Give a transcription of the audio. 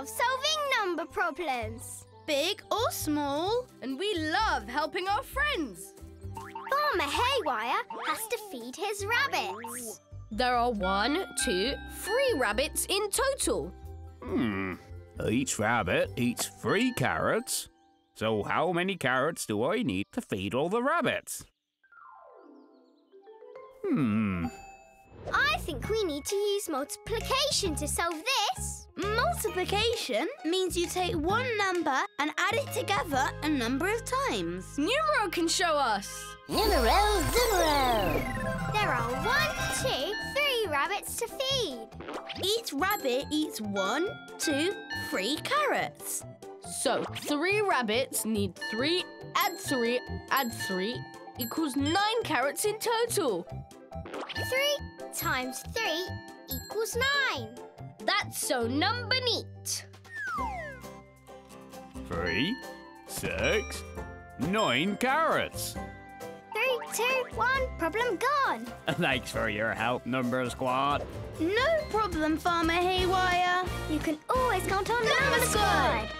love solving number problems. Big or small. And we love helping our friends. Farmer Haywire has to feed his rabbits. There are 1, 2, 3 rabbits in total. Each rabbit eats 3 carrots. So how many carrots do I need to feed all the rabbits? I think we need to use multiplication to solve this. Multiplication means you take one number and add it together a number of times. Numero can show us. Numero, numero. There are 1, 2, 3 rabbits to feed. Each rabbit eats 1, 2, 3 carrots. So 3 rabbits need 3, add 3, add 3 equals 9 carrots in total. 3 times 3 equals 9. That's so number neat. 3, 6, 9 carrots. 3, 2, 1, problem gone. Thanks for your help, Number Squad. No problem, Farmer Haywire. You can always count on Number Squad.